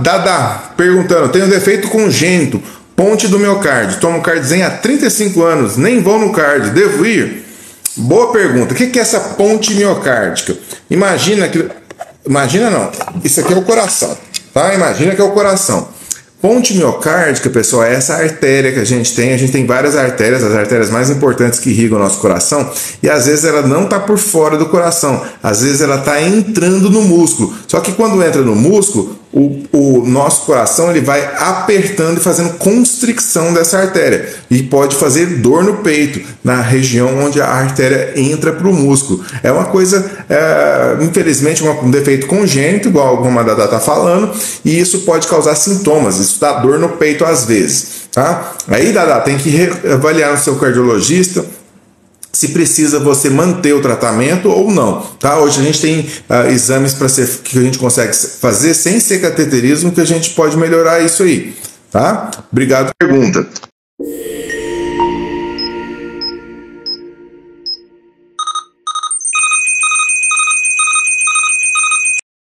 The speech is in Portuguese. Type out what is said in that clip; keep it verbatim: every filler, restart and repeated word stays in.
Dada, perguntando, tenho defeito congênito, ponte do miocárdio, tomo Cardizem há trinta e cinco anos, nem vou no cardio, devo ir? Boa pergunta. O que é essa ponte miocárdica? Imagina que... Imagina não, isso aqui é o coração, tá? Imagina que é o coração. Ponte miocárdica, pessoal, é essa artéria que a gente tem. A gente tem várias artérias, as artérias mais importantes que irrigam o nosso coração. E às vezes ela não está por fora do coração. Às vezes ela está entrando no músculo. Só que quando entra no músculo, o, o nosso coração ele vai apertando e fazendo constricção dessa artéria. E pode fazer dor no peito, na região onde a artéria entra para o músculo. É uma coisa, é, infelizmente, um defeito congênito, igual a Dada está falando. E isso pode causar sintomas. Isso dá dor no peito às vezes, tá? Aí, Dada, tem que avaliar o seu cardiologista se precisa você manter o tratamento ou não, tá? Hoje a gente tem uh, exames para ser que a gente consegue fazer sem ser cateterismo, que a gente pode melhorar isso aí, tá? Obrigado pela pergunta.